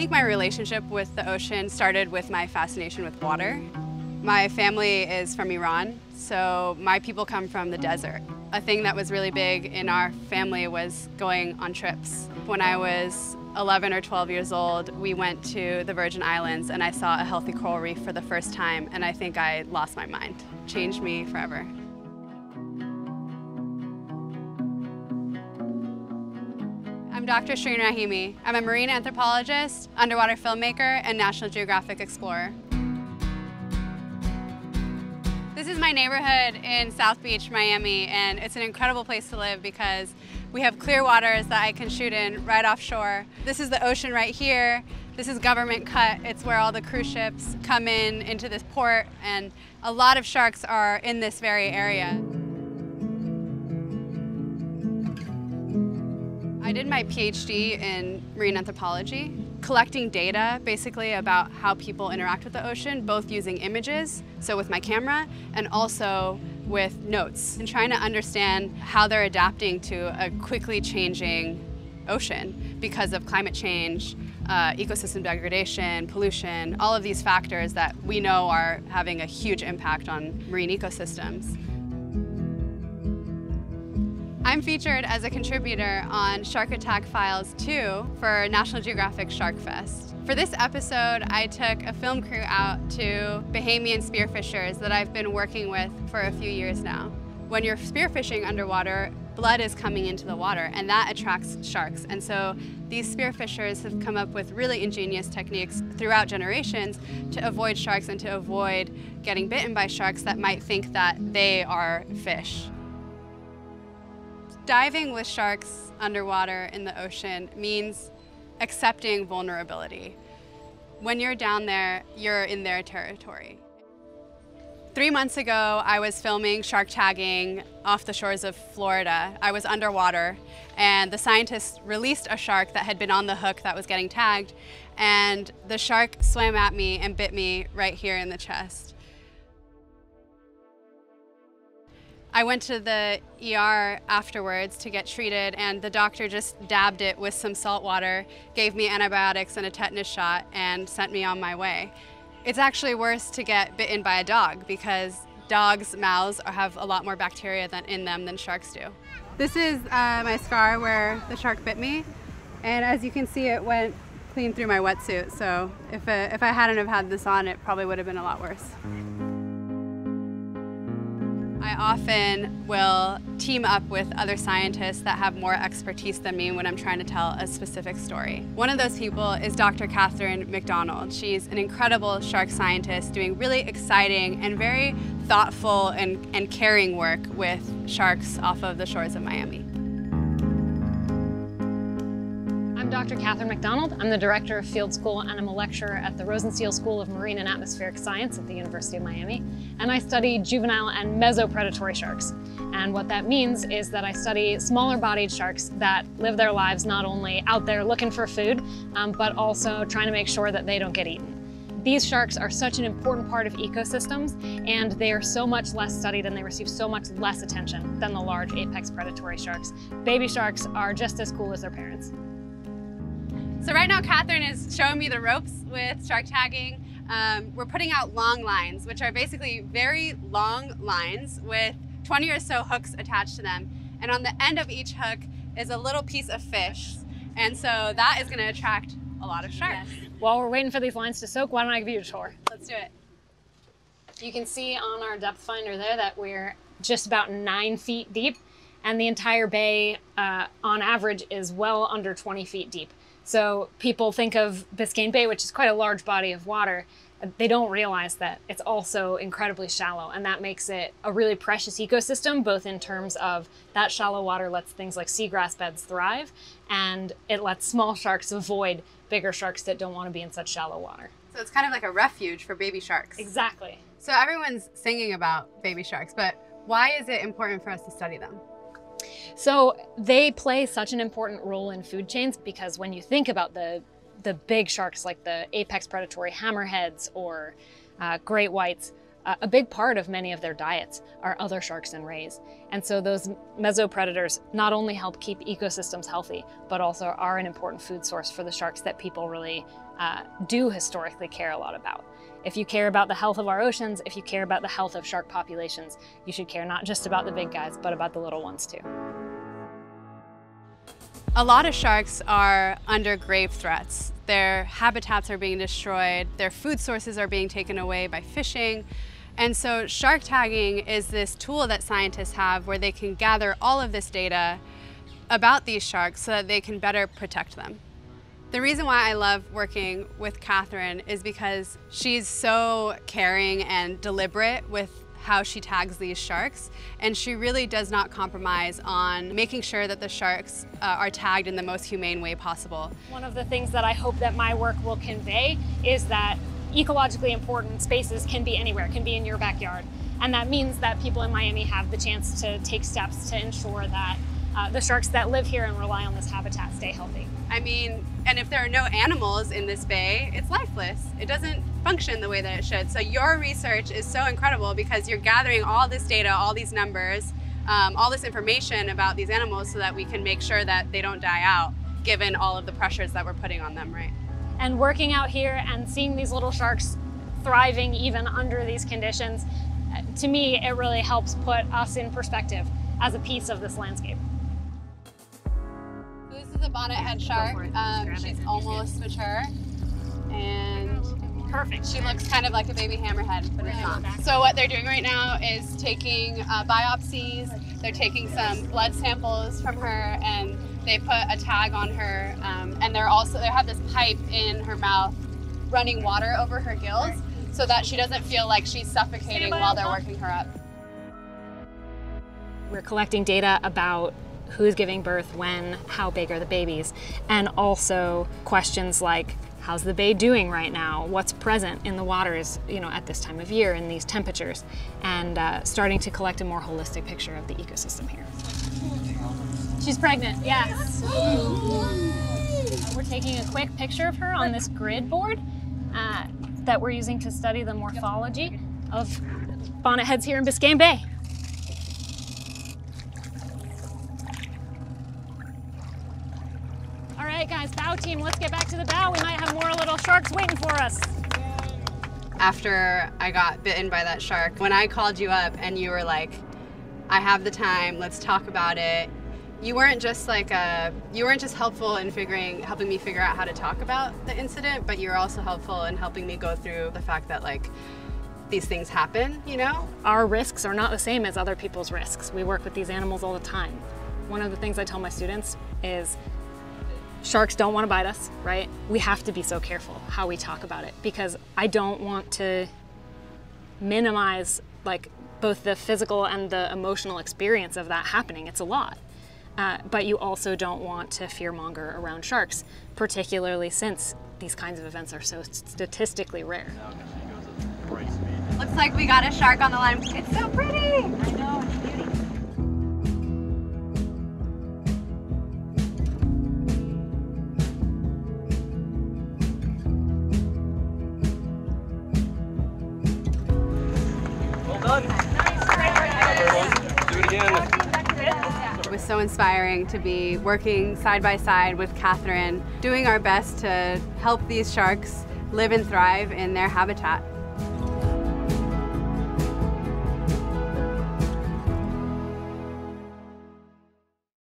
think my relationship with the ocean started with my fascination with water. My family is from Iran, so my people come from the desert. A thing that was really big in our family was going on trips. When I was 11 or 12 years old, we went to the Virgin Islands and I saw a healthy coral reef for the first time, and I think I lost my mind. Changed me forever. I'm Dr. Shireen Rahimi. I'm a marine anthropologist, underwater filmmaker, and National Geographic explorer. This is my neighborhood in South Beach, Miami, and it's an incredible place to live because we have clear waters that I can shoot in right offshore. This is the ocean right here. This is Government Cut. It's where all the cruise ships come in into this port, and a lot of sharks are in this very area. I did my PhD in marine anthropology, collecting data basically about how people interact with the ocean, both using images, so with my camera, and also with notes, and trying to understand how they're adapting to a quickly changing ocean because of climate change, ecosystem degradation, pollution, all of these factors that we know are having a huge impact on marine ecosystems. I'm featured as a contributor on Shark Attack Files 2 for National Geographic SharkFest. For this episode, I took a film crew out to Bahamian spearfishers that I've been working with for a few years now. When you're spearfishing underwater, blood is coming into the water, and that attracts sharks. And so these spearfishers have come up with really ingenious techniques throughout generations to avoid sharks and to avoid getting bitten by sharks that might think that they are fish. Diving with sharks underwater in the ocean means accepting vulnerability. When you're down there, you're in their territory. 3 months ago, I was filming shark tagging off the shores of Florida. I was underwater, and the scientists released a shark that had been on the hook that was getting tagged, and the shark swam at me and bit me right here in the chest. I went to the ER afterwards to get treated, and the doctor just dabbed it with some salt water, gave me antibiotics and a tetanus shot, and sent me on my way. It's actually worse to get bitten by a dog because dogs' mouths have a lot more bacteria in them than sharks do. This is my scar where the shark bit me, and as you can see, it went clean through my wetsuit, so if I hadn't have had this on, it probably would have been a lot worse. I often will team up with other scientists that have more expertise than me when I'm trying to tell a specific story. One of those people is Dr. Catherine Macdonald. She's an incredible shark scientist doing really exciting and very thoughtful and caring work with sharks off of the shores of Miami. I'm Dr. Catherine Macdonald. I'm the director of Field School, and I'm a lecturer at the Rosenstiel School of Marine and Atmospheric Science at the University of Miami. And I study juvenile and mesopredatory sharks. And what that means is that I study smaller-bodied sharks that live their lives not only out there looking for food, but also trying to make sure that they don't get eaten. These sharks are such an important part of ecosystems, and they are so much less studied and they receive so much less attention than the large apex predatory sharks. Baby sharks are just as cool as their parents. So right now, Catherine is showing me the ropes with shark tagging. We're putting out long lines, which are basically very long lines with 20 or so hooks attached to them. And on the end of each hook is a little piece of fish. And so that is going to attract a lot of sharks. Yes. While we're waiting for these lines to soak, why don't I give you a tour? Let's do it. You can see on our depth finder there that we're just about 9 feet deep. And the entire bay, on average, is well under 20 feet deep. So people think of Biscayne Bay, which is quite a large body of water. They don't realize that it's also incredibly shallow, and that makes it a really precious ecosystem, both in terms of that shallow water lets things like seagrass beds thrive, and it lets small sharks avoid bigger sharks that don't want to be in such shallow water. So it's kind of like a refuge for baby sharks. Exactly. So everyone's singing about baby sharks, but why is it important for us to study them? So they play such an important role in food chains, because when you think about the big sharks like the apex predatory hammerheads or great whites, a big part of many of their diets are other sharks and rays. And so those mesopredators not only help keep ecosystems healthy, but also are an important food source for the sharks that people really do historically care a lot about. If you care about the health of our oceans, if you care about the health of shark populations, you should care not just about the big guys, but about the little ones too. A lot of sharks are under grave threats. Their habitats are being destroyed, their food sources are being taken away by fishing. And so shark tagging is this tool that scientists have where they can gather all of this data about these sharks so that they can better protect them. The reason why I love working with Catherine is because she's so caring and deliberate with how she tags these sharks, and she really does not compromise on making sure that the sharks are tagged in the most humane way possible. One of the things that I hope that my work will convey is that ecologically important spaces can be anywhere, can be in your backyard. And that means that people in Miami have the chance to take steps to ensure that the sharks that live here and rely on this habitat stay healthy. I mean, and if there are no animals in this bay, it's lifeless. It doesn't function the way that it should. So your research is so incredible because you're gathering all this data, all these numbers, all this information about these animals so that we can make sure that they don't die out, given all of the pressures that we're putting on them, right? And working out here and seeing these little sharks thriving even under these conditions, to me, it really helps put us in perspective as a piece of this landscape. The bonnethead shark. She's almost mature, and perfect. She looks kind of like a baby hammerhead, but it's not. So what they're doing right now is taking biopsies. They're taking some blood samples from her, and they put a tag on her. And they're also they have this pipe in her mouth, running water over her gills, so that she doesn't feel like she's suffocating while they're working her up. We're collecting data about who's giving birth, when, how big are the babies, and also questions like, how's the bay doing right now? What's present in the waters, you know, at this time of year in these temperatures, and starting to collect a more holistic picture of the ecosystem here. She's pregnant, yes. We're taking a quick picture of her on this grid board that we're using to study the morphology of bonnetheads here in Biscayne Bay. All right, guys, bow team, let's get back to the bow. We might have more little sharks waiting for us. After I got bitten by that shark, when I called you up and you were like, I have the time, let's talk about it, you weren't just like, you weren't just helpful in helping me figure out how to talk about the incident, but you were also helpful in helping me go through the fact that, like, these things happen, you know? Our risks are not the same as other people's risks. We work with these animals all the time. One of the things I tell my students is, sharks don't want to bite us, right? We have to be so careful how we talk about it because I don't want to minimize like both the physical and the emotional experience of that happening. It's a lot. But you also don't want to fearmonger around sharks, particularly since these kinds of events are so statistically rare. Looks like we got a shark on the line. It's so pretty! I know, it's beautiful. It was so inspiring to be working side by side with Catherine, doing our best to help these sharks live and thrive in their habitat.